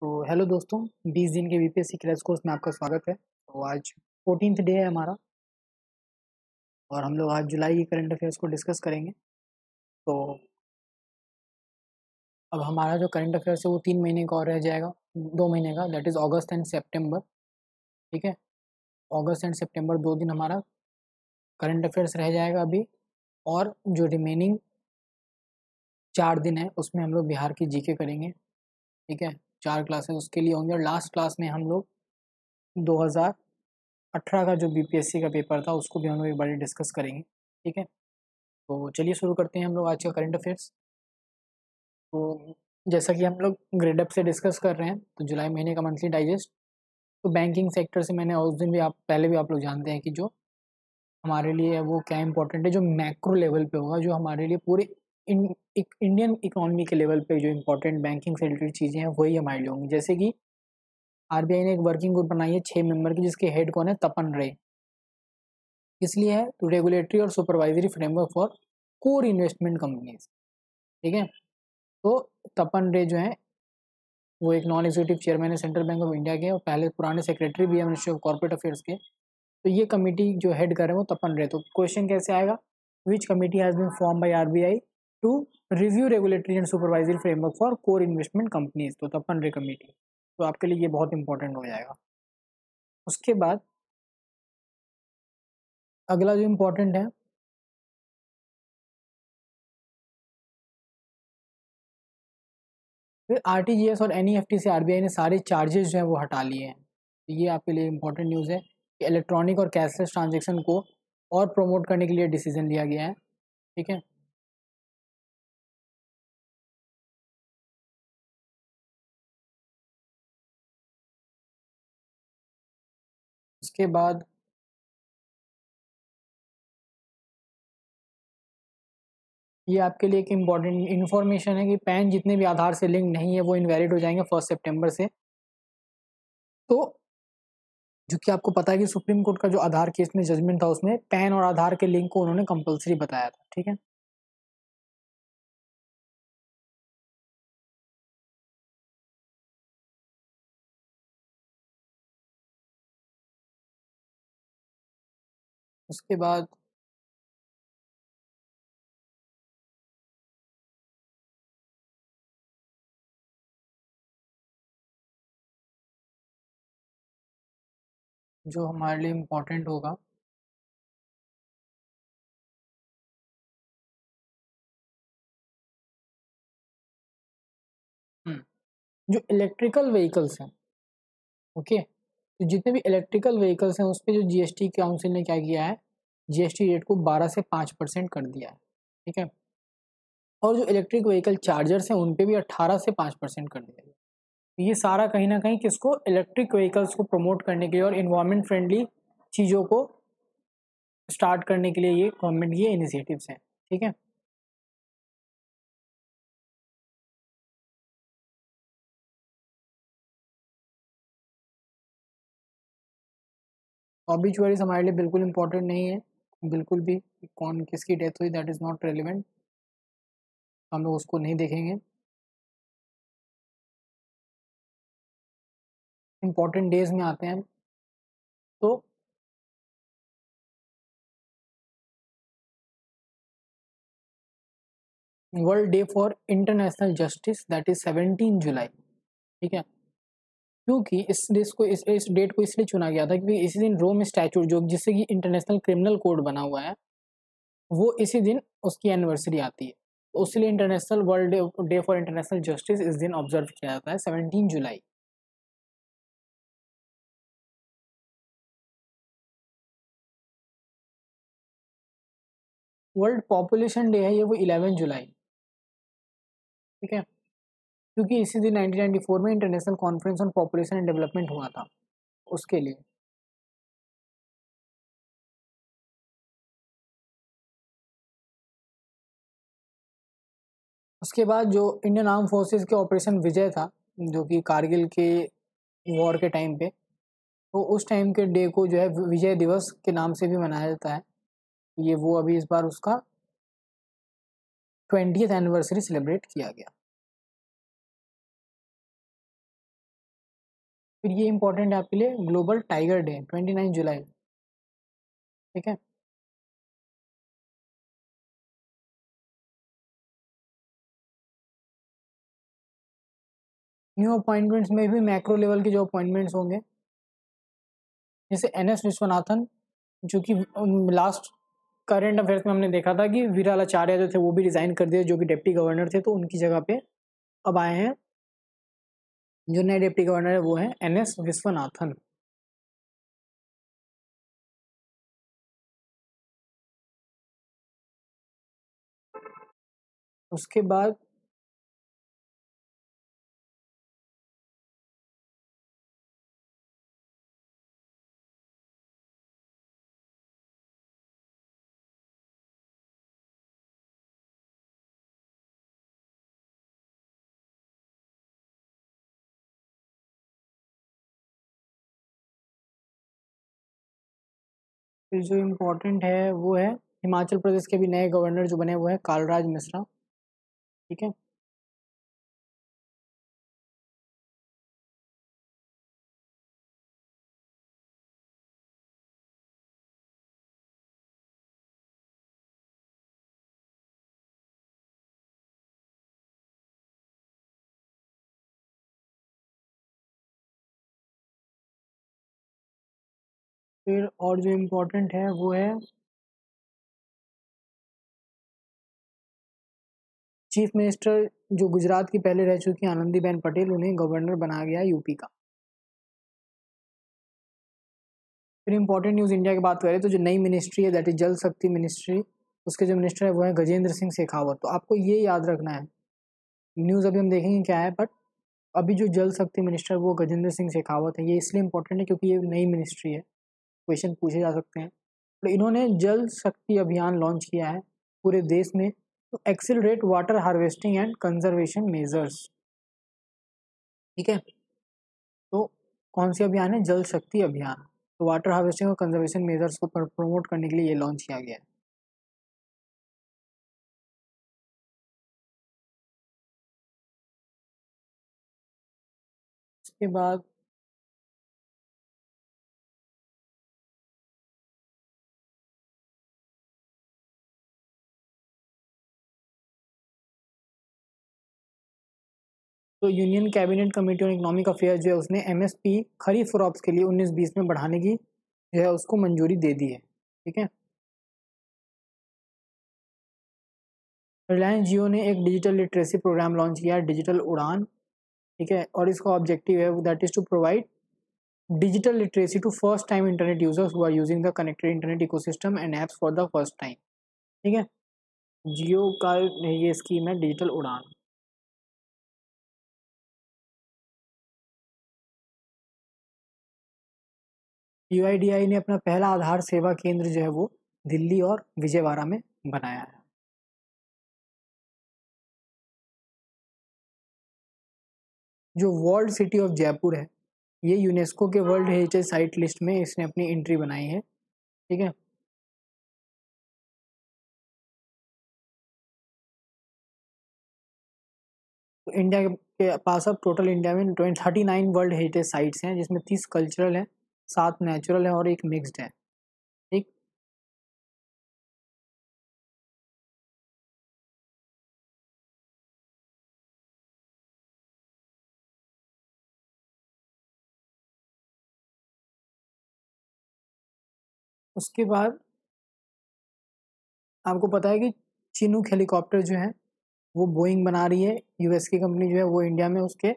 तो हेलो दोस्तों, 20 दिन के बीपीएससी क्रैश कोर्स में आपका स्वागत है। तो आज 14th डे है हमारा और हम लोग आज जुलाई के करंट अफेयर्स को डिस्कस करेंगे। तो अब हमारा जो करंट अफेयर्स है वो 3 महीने का और रह जाएगा, 2 महीने का, that is August and September. ठीक है, अगस्त एंड सेप्टेम्बर 2 दिन हमारा करंट अफेयर्स रह जाएगा अभी। और जो रिमेनिंग 4 दिन है उसमें हम लोग बिहार की जीके करेंगे। ठीक है, 4 क्लासेस उसके लिए होंगे। और लास्ट क्लास में हम लोग 2018 का जो बीपीएससी का पेपर था उसको भी हम लोग एक बार डिस्कस करेंगे। ठीक है, तो चलिए शुरू करते हैं हम लोग आज का करंट अफेयर्स। तो जैसा कि हम लोग ग्रेडअप से डिस्कस कर रहे हैं, तो जुलाई महीने का मंथली डाइजेस्ट। तो बैंकिंग सेक्टर से मैंने उस दिन भी आप लोग जानते हैं कि जो हमारे लिए वो क्या इंपॉर्टेंट है, जो मैक्रो लेवल पर होगा, जो हमारे लिए पूरे इंडियन इकोनॉमी के लेवल पे जो इम्पोर्टेंट बैंकिंग से रिलेटेड चीज़ें हैं वही हमारे लिए होंगी। जैसे कि आरबीआई ने एक वर्किंग ग्रुप बनाई है 6 मेंबर की, जिसके हेड कौन है, तपन रे। इसलिए है टू रेगुलेटरी और supervisory framework for core investment companies. ठीक है, तो तपन रे जो है वो एक नॉन एग्जीक्यूटिव चेयरमैन है सेंट्रल बैंक ऑफ इंडिया के और पहले पुराने सेक्रेटरी भी है मिनिस्ट्री ऑफ कॉर्पोरेट अफेयर्स के। तो ये कमेटी जो हेड कर रहे हैं वो तपन रे। तो क्वेश्चन कैसे आएगा, which committee has been form by RBI to review regulatory and supervisory framework for core investment companies, तो तपन रे कमेटी। तो आपके लिए ये बहुत इंपॉर्टेंट हो जाएगा। उसके बाद अगला जो इम्पोर्टेंट है फिर आरटीजीएस और एनईएफटी से आरबीआई ने सारे चार्जेस जो हैं वो हटा लिए हैं। तो ये आपके लिए इम्पोर्टेंट न्यूज़ है कि इलेक्ट्रॉनिक और कैशलेस ट्रांजेक्शन को और प्रोमोट करने के लिए डिसीजन लिया गया है। ठीक है, के बाद ये आपके लिए एक इम्पॉर्टेंट इन्फॉर्मेशन है कि पैन जितने भी आधार से लिंक नहीं है वो इनवैलिड हो जाएंगे 1 सितंबर से। तो जो कि आपको पता है कि सुप्रीम कोर्ट का जो आधार केस में जजमेंट था उसमें पैन और आधार के लिंक को उन्होंने कंपलसरी बताया था। ठीक है, उसके बाद जो हमारे लिए इम्पोर्टेंट होगा जो इलेक्ट्रिकल व्हीकल्स हैं। ओके, तो जितने भी इलेक्ट्रिकल व्हीकल्स हैं उस पर जो जीएसटी काउंसिल ने क्या किया है, जीएसटी रेट को 12 से 5% कर दिया है। ठीक है, और जो इलेक्ट्रिक व्हीकल चार्जर्स हैं उन पे भी 18 से 5% कर दिया है। ये सारा कहीं ना कहीं किसको, इलेक्ट्रिक व्हीकल्स को प्रमोट करने के लिए और इन्वायरमेंट फ्रेंडली चीज़ों को स्टार्ट करने के लिए ये गवर्नमेंट ये इनिशिएटिव्स हैं। ठीक है, ऑबिचुअरीज हमारे लिए बिल्कुल इंपॉर्टेंट नहीं है, बिल्कुल भी, कौन किसकी डेथ हुई दैट इज़ नॉट रेलिवेंट, हम लोग उसको नहीं देखेंगे। इम्पॉर्टेंट डेज में आते हैं। तो world day for international justice that is 17 जुलाई। ठीक है, क्योंकि इस डेट को इसलिए चुना गया था क्योंकि इसी दिन रोम स्टैच्यूट, जो जिससे कि इंटरनेशनल क्रिमिनल कोर्ट बना हुआ है, वो इसी दिन उसकी एनिवर्सरी आती है। तो उसलिए international world day for international justice इस दिन ऑब्जर्व किया जाता है 17 जुलाई। वर्ल्ड पॉपुलेशन डे है ये, वो 11 जुलाई। ठीक है, क्योंकि इसी दिन 1994 में international conference on population and development हुआ था उसके लिए। उसके बाद जो इंडियन आर्म फोर्सेस के ऑपरेशन विजय था जो कि कारगिल के वॉर के टाइम पे, तो उस टाइम के डे को जो है विजय दिवस के नाम से भी मनाया जाता है। ये वो अभी इस बार उसका 20th एनिवर्सरी सेलिब्रेट किया गया। फिर ये इंपॉर्टेंट है आपके लिए ग्लोबल टाइगर डे 29 जुलाई, ठीक है। न्यू अपॉइंटमेंट्स में भी मैक्रो लेवल के जो अपॉइंटमेंट्स होंगे, जैसे एनएस विश्वनाथन, जो कि लास्ट करेंट अफेयर्स में हमने देखा था कि विराला चार्य जो थे वो भी रिजाइन कर दिए, जो कि डिप्टी गवर्नर थे, तो उनकी जगह पे अब आए हैं जो नए डिप्टी गवर्नर है वो है एनएस विश्वनाथन। उसके बाद जो इम्पोर्टेंट है वो है हिमाचल प्रदेश के भी नए गवर्नर जो बने वो है कालराज मिश्रा, ठीक है। फिर और जो इम्पोर्टेंट है वो है चीफ मिनिस्टर जो गुजरात की पहले रह चुकी आनंदीबेन पटेल, उन्हें गवर्नर बना गया यूपी का। फिर इम्पोर्टेंट न्यूज़ इंडिया की बात करें तो जो नई मिनिस्ट्री है दैट इज जल शक्ति मिनिस्ट्री, उसके जो मिनिस्टर है वो है गजेंद्र सिंह शेखावत। तो आपको ये याद रखना है, न्यूज़ अभी हम देखेंगे क्या है, बट अभी जो जल शक्ति मिनिस्टर वो गजेंद्र सिंह शेखावत है। ये इसलिए इम्पोर्टेंट है क्योंकि ये नई मिनिस्ट्री है, क्वेश्चन पूछे जा सकते हैं। तो इन्होंने जल शक्ति अभियान लॉन्च किया है पूरे देश में, तो accelerate water harvesting and conservation measures, ठीक है। तो कौन सी अभियान है? जल शक्ति अभियान। तो वाटर हार्वेस्टिंग और कंजर्वेशन मेजर्स को प्रमोट करने के लिए ये लॉन्च किया गया है। इसके बाद तो union cabinet committee on economic affairs जो है उसने एमएसपी खरीफ क्रॉप्स के लिए 19-20 में बढ़ाने की जो है उसको मंजूरी दे दी है, ठीक है। रिलायंस जियो ने एक डिजिटल लिटरेसी प्रोग्राम लॉन्च किया है डिजिटल उड़ान, ठीक है, और इसका ऑब्जेक्टिव है that is to provide digital literacy to first time internet users who are using the connected internet ecosystem and apps for the first time, ठीक है। जियो का ये स्कीम है डिजिटल उड़ान। यूआईडीआई ने अपना पहला आधार सेवा केंद्र जो है वो दिल्ली और विजयवाड़ा में बनाया है। जो वर्ल्ड सिटी ऑफ जयपुर है ये यूनेस्को के वर्ल्ड हेरिटेज साइट लिस्ट में इसने अपनी एंट्री बनाई है, ठीक है। तो इंडिया के पास अब टोटल इंडिया में 39 वर्ल्ड हेरिटेज साइट्स हैं, जिसमें 30 कल्चरल हैं, 7 नेचुरल है और 1 मिक्स्ड है, ठीक। उसके बाद आपको पता है कि चिनूक हेलीकॉप्टर जो है वो बोइंग बना रही है, यूएस की कंपनी जो है वो इंडिया में उसके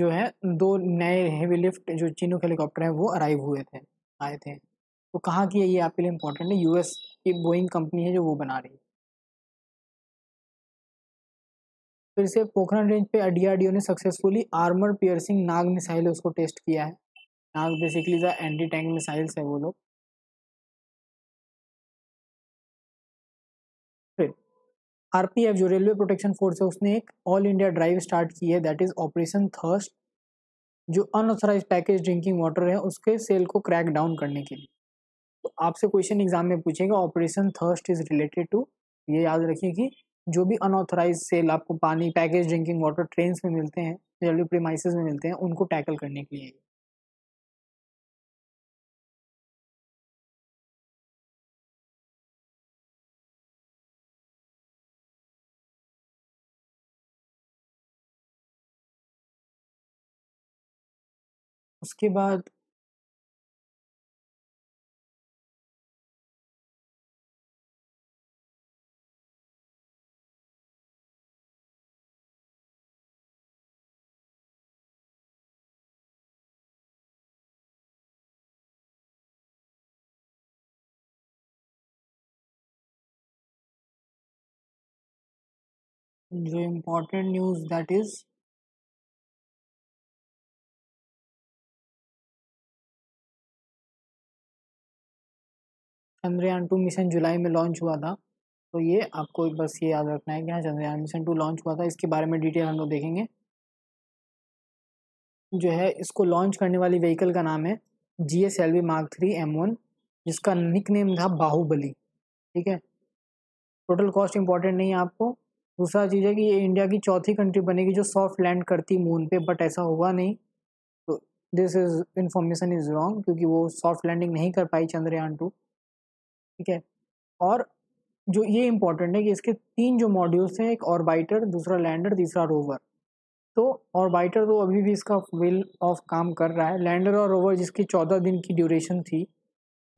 जो है 2 नए हेवी लिफ्ट जो चिनूक हेलीकॉप्टर हैं वो अराइव हुए थे, आए थे। तो कहाँ की है ये आपके लिए इम्पोर्टेंट है, यूएस की बोइंग कंपनी है जो वो बना रही है। फिर से पोखरण रेंज पे डीआरडीओ ने successfully armour piercing Nag missile उसको टेस्ट किया है। Nag basically the anti tank missiles है वो लोग। आरपीएफ जो रेलवे प्रोटेक्शन फोर्स है उसने एक ऑल इंडिया ड्राइव स्टार्ट की है दैट इज ऑपरेशन थर्स्ट, जो अनऑथराइज पैकेज ड्रिंकिंग वाटर है उसके सेल को क्रैक डाउन करने के लिए। तो आपसे क्वेश्चन एग्जाम में पूछेगा operation thirst is related to, ये याद रखिए कि जो भी अनऑथराइज सेल आपको पानी पैकेज ड्रिंकिंग वाटर ट्रेन में मिलते हैं, रेलवे प्रीमाइसिस में मिलते हैं, उनको टैकल करने के लिए उसके बाद जो important news that is Chandrayaan two mission जुलाई में लॉन्च हुआ था। तो ये आपको बस ये याद रखना है कि हाँ चंद्रयान मिशन 2 लॉन्च हुआ था। इसके बारे में डिटेल हम लोग देखेंगे। जो है इसको लॉन्च करने वाली व्हीकल का नाम है GSLV Mark III M1 जिसका निकनेम था बाहुबली। ठीक है, टोटल कॉस्ट इंपॉर्टेंट नहीं है आपको। दूसरा चीज़ है कि ये इंडिया की चौथी कंट्री बनेगी जो सॉफ्ट लैंड करती मून पे, बट ऐसा हुआ नहीं। तो this is information is wrong क्योंकि वो सॉफ्ट लैंडिंग नहीं कर पाई चंद्रयान-2। ठीक है, और जो ये इम्पोर्टेंट है कि इसके 3 जो मॉड्यूल्स हैं, एक ऑर्बिटर, दूसरा लैंडर, तीसरा रोवर। तो ऑर्बिटर तो अभी भी इसका व्हील ऑफ काम कर रहा है। लैंडर और रोवर जिसकी 14 दिन की ड्यूरेशन थी,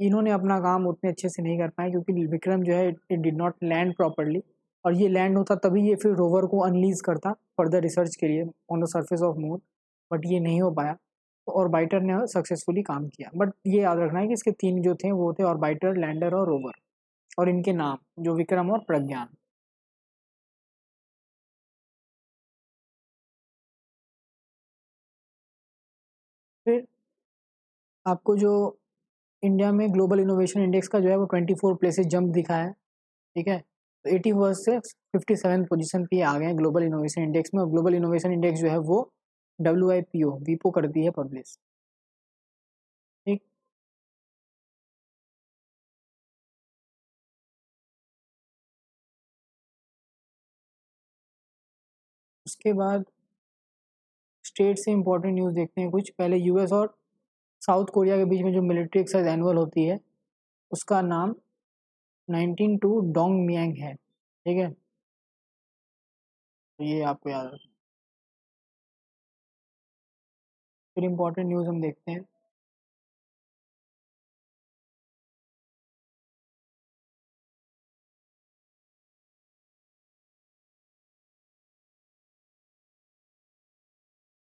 इन्होंने अपना काम उतने अच्छे से नहीं कर पाए क्योंकि विक्रम जो है it did not land properly, और ये लैंड होता तभी ये फिर रोवर को अनलीज करता फर्दर रिसर्च के लिए on the surface of moon, but ये नहीं हो पाया। तो ऑर्बिटर ने सक्सेसफुली काम किया। बट ये याद रखना है कि इसके 3 जो थे वो थे ऑर्बिटर, लैंडर और रोवर, और इनके नाम जो विक्रम और प्रज्ञान। फिर आपको जो इंडिया में ग्लोबल इनोवेशन इंडेक्स का जो है वो 24 प्लेसेस जंप दिखा है। ठीक है, 81st से 57 पोजीशन पे आ गए हैं ग्लोबल इनोवेशन इंडेक्स में। और ग्लोबल इनोवेशन इंडेक्स जो है वो WIPO करती है पब्लिश। ठीक, उसके बाद स्टेट से इम्पोर्टेंट न्यूज़ देखते हैं कुछ। पहले US और साउथ कोरिया के बीच में जो मिलिट्री एक्सरसाइज एनुअल होती है उसका नाम 19-2 डोंग मियांग है। ठीक है, तो ये आपको याद रखना। फिर इम्पोर्टेंट न्यूज़ हम देखते हैं।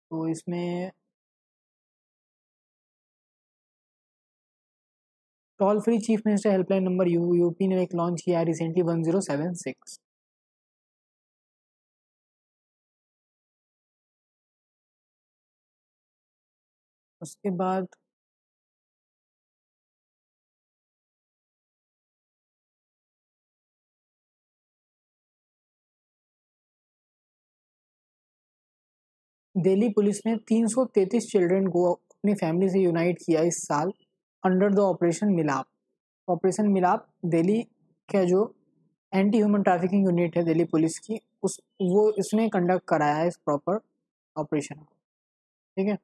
तो इसमें toll free chief minister helpline number UP ने एक लॉन्च किया रिसेंटली 1076। उसके बाद दिल्ली पुलिस ने 333 चिल्ड्रन को अपनी फैमिली से यूनाइट किया इस साल under the operation Milap. Operation Milap Delhi का जो एंटी ह्यूमन ट्रैफिकिंग यूनिट है दिल्ली पुलिस की, उस वो इसने कंडक्ट कराया है इस प्रॉपर ऑपरेशन। ठीक है,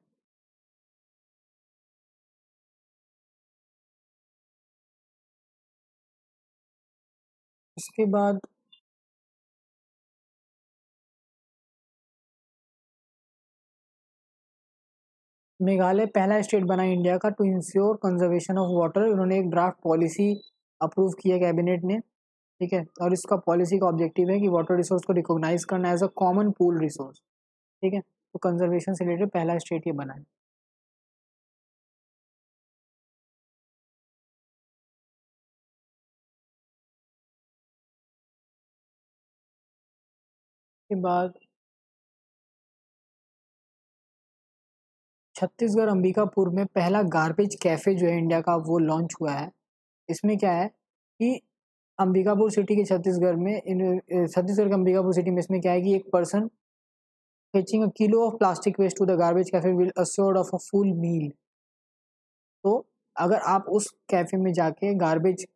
उसके बाद मेघालय पहला स्टेट बना इंडिया का to ensure conservation of water. उन्होंने एक ड्राफ्ट पॉलिसी अप्रूव किया कैबिनेट ने। ठीक है, और इसका पॉलिसी का ऑब्जेक्टिव है कि वाटर रिसोर्स को रिकॉग्नाइज करना as a common pool resource. ठीक है, तो कंजर्वेशन से रिलेटेड पहला स्टेट ये बना है। के बाद छत्तीसगढ़ अंबिकापुर में पहला गार्बेज कैफ़े जो है इंडिया का वो लॉन्च हुआ है। इसमें क्या है कि छत्तीसगढ़ के अंबिकापुर सिटी में इसमें क्या है कि एक person fetching a kilo of plastic waste to the garbage cafe will assured of a full meal. तो अगर आप उस कैफ़े में जाके गार्बेज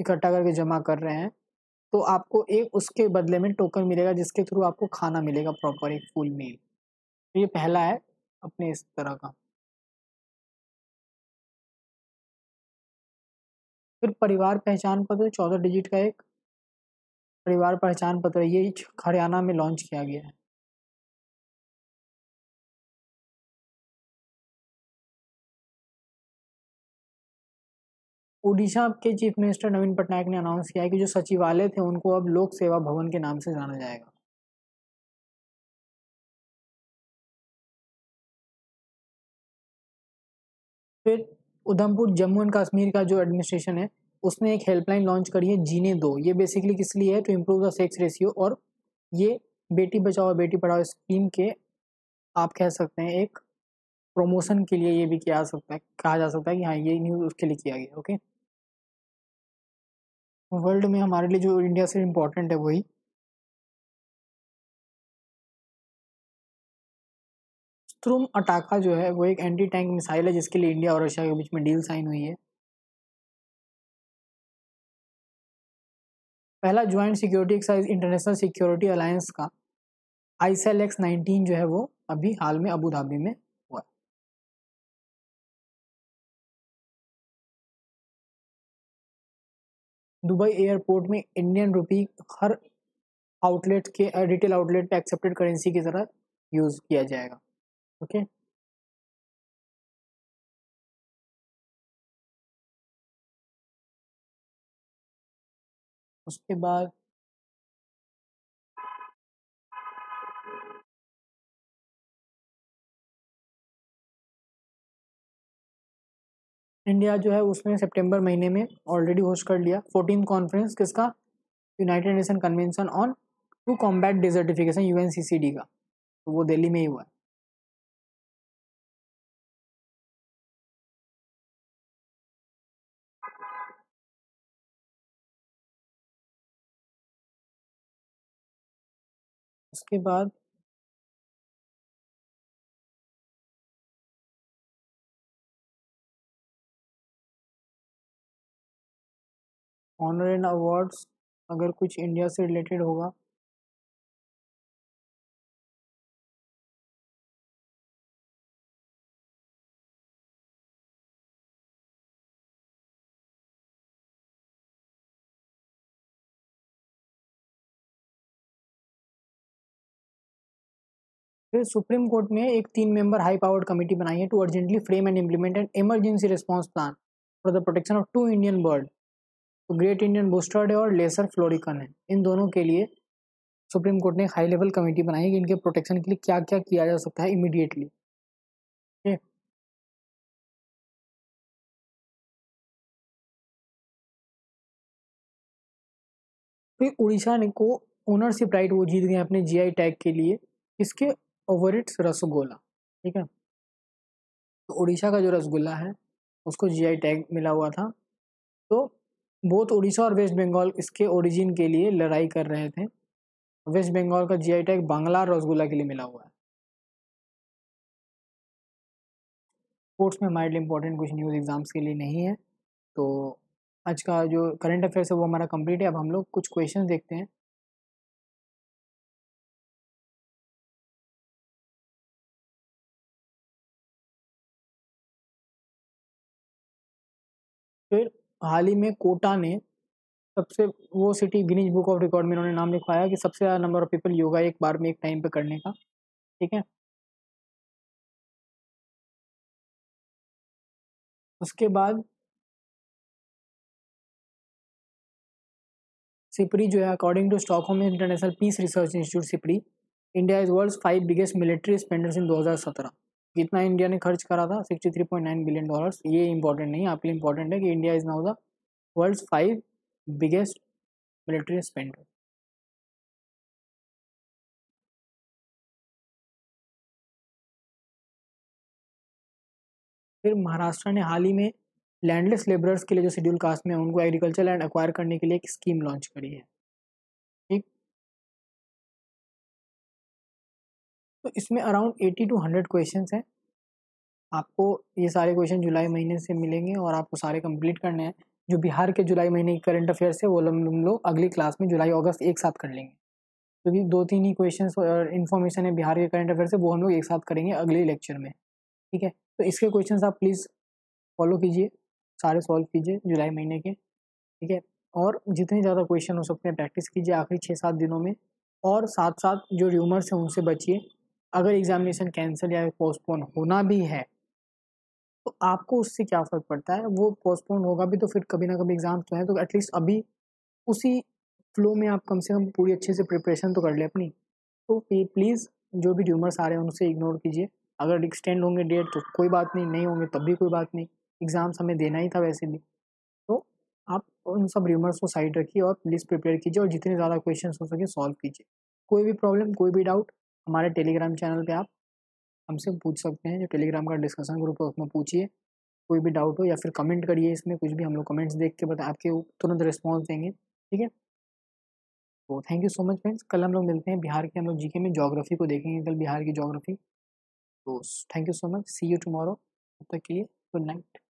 इकट्ठा करके जमा कर रहे हैं तो आपको एक उसके बदले में टोकन मिलेगा जिसके थ्रू आपको खाना मिलेगा प्रॉपर एक फुल मील। तो ये पहला है अपने इस तरह का। फिर परिवार पहचान पत्र 14 डिजिट का एक परिवार पहचान पत्र ये हरियाणा में लॉन्च किया गया है। उड़ीसा के चीफ मिनिस्टर नवीन पटनायक ने अनाउंस किया है कि जो सचिवालय थे उनको अब लोक सेवा भवन के नाम से जाना जाएगा। फिर उधमपुर जम्मू एंड कश्मीर का जो एडमिनिस्ट्रेशन है उसने एक हेल्पलाइन लॉन्च करी है जीने दो। ये बेसिकली किस लिए है? To improve the sex ratio, और ये बेटी बचाओ और बेटी पढ़ाओ स्कीम के आप कह सकते हैं एक प्रमोशन के लिए ये भी किया जा सकता है, कहा जा सकता है कि हाँ ये न्यूज़ उसके लिए किया गया। ओके, वर्ल्ड में हमारे लिए जो इंडिया से इम्पोर्टेंट है वही। स्ट्रूम अटाका जो है वो एक एंटी टैंक मिसाइल है जिसके लिए इंडिया और रशिया के बीच में डील साइन हुई है। पहला joint security exercise international security alliance का ISIL-X-19 जो है वो अभी हाल में अबू धाबी में हुआ। दुबई एयरपोर्ट में इंडियन रुपी हर आउटलेट के रिटेल आउटलेट पे एक्सेप्टेड करेंसी की तरह यूज किया जाएगा। ओके, उसके बाद इंडिया जो है उसने सितंबर महीने में ऑलरेडी होस्ट कर लिया 14th कॉन्फ्रेंस किसका? United Nation convention on to combat desertification UNCCD का, तो वो दिल्ली में ही हुआ है। उसके बाद ऑनर एंड अवार्ड्स अगर कुछ इंडिया से रिलेटेड होगा। फिर सुप्रीम कोर्ट में एक 3 मेंबर हाई पावर्ड कमेटी बनाई है to urgently frame and implement an emergency response plan for the protection of 2 Indian bird, तो ग्रेट इंडियन बूस्टर्ड है और लेसर फ्लोरिकन है। इन दोनों के लिए सुप्रीम कोर्ट ने एक हाई लेवल कमेटी बनाई है कि इनके प्रोटेक्शन के लिए क्या क्या किया जा सकता है इमीडिएटली। ठीक है, फिर उड़ीसा ने को ओनरशिप राइट वो जीत गए अपने GI टैग के लिए इसके ओवर इट्स रसगुल्ला। ठीक है, तो उड़ीसा का जो रसगुल्ला है उसको GI टैग मिला हुआ था, तो बोथ उड़ीसा और वेस्ट बंगाल इसके ओरिजिन के लिए लड़ाई कर रहे थे। वेस्ट बंगाल का GI टैग बांग्ला रसगुल्ला के लिए मिला हुआ है। स्पोर्ट्स में हमारे लिए इम्पोर्टेंट कुछ न्यूज़ एग्जाम्स के लिए नहीं है, तो आज का जो करंट अफेयर्स है वो हमारा कम्प्लीट है। अब हम लोग कुछ क्वेश्चन देखते हैं। फिर हाल ही में कोटा ने सबसे वो city Guinness book of record में इन्होंने नाम लिखवाया कि सबसे ज़्यादा नंबर ऑफ पीपल योगा एक बार में एक टाइम पे करने का। ठीक है, उसके बाद सिपरी जो है according to Stockholm international Peace Research institute SIPRI, India is world's 5 biggest military spenders in 2017। जितना इंडिया ने खर्च करा था 63.9 बिलियन डॉलर्स। ये इंपॉर्टेंट नहीं है, आपके लिए इंपॉर्टेंट है कि India is now the world's 5 biggest military spender. फिर महाराष्ट्र ने हाल ही में लैंडलेस लेबरर्स के लिए जो शेड्यूल कास्ट में उनको एग्रीकल्चर लैंड एक्वायर करने के लिए एक स्कीम लॉन्च करी है। तो इसमें अराउंड 80 to 100 क्वेश्चंस हैं। आपको ये सारे क्वेश्चन जुलाई महीने से मिलेंगे और आपको सारे कंप्लीट करने हैं। जो बिहार के जुलाई महीने के करंट अफेयर्स है वो हम लोग अगली क्लास में जुलाई अगस्त एक साथ कर लेंगे, क्योंकि 2-3 ही क्वेश्चंस और इन्फॉर्मेशन है बिहार के करंट अफेयर्स है वो हम लोग एक साथ करेंगे अगले लेक्चर में। ठीक है, तो इसके क्वेश्चन आप प्लीज़ फॉलो कीजिए, सारे सॉल्व कीजिए जुलाई महीने के। ठीक है, और जितने ज़्यादा क्वेश्चन हो सकते हैं प्रैक्टिस कीजिए आखिरी 6-7 दिनों में, और साथ साथ जो र्यूमर्स हैं उनसे बचिए। अगर एग्जामिनेशन कैंसिल या पोस्टपोन होना भी है तो आपको उससे क्या फ़र्क पड़ता है, वो पोस्टपोन होगा भी तो फिर कभी ना कभी एग्ज़ाम तो है, तो एटलीस्ट अभी उसी फ्लो में आप कम से कम पूरी अच्छे से प्रिपरेशन तो कर ले अपनी। तो प्लीज़ जो भी र्यूमर्स आ रहे हैं उनसे इग्नोर कीजिए, अगर एक्सटेंड होंगे डेट तो कोई बात नहीं, नहीं होंगे तब भी कोई बात नहीं, एग्ज़ाम्स हमें देना ही था वैसे भी। तो आप उन सब र्यूमर्स को साइड रखिए और प्लीज़ प्रिपेयर कीजिए और जितने ज़्यादा क्वेश्चन हो सके सॉल्व कीजिए। कोई भी प्रॉब्लम, कोई भी डाउट हमारे टेलीग्राम चैनल पर आप हमसे पूछ सकते हैं, जो टेलीग्राम का डिस्कशन ग्रुप है उसमें पूछिए, कोई भी डाउट हो या फिर कमेंट करिए इसमें कुछ भी, हम लोग कमेंट्स देख के बता आपके तुरंत रिस्पॉन्स देंगे, ठीक है। तो thank you so much friends, कल हम लोग मिलते हैं बिहार के, हम लोग जीके में ज्योग्राफी को देखेंगे कल, बिहार की ज्योग्राफी। तो thank you so much, see you tomorrow, तब तक के लिए गुड नाइट।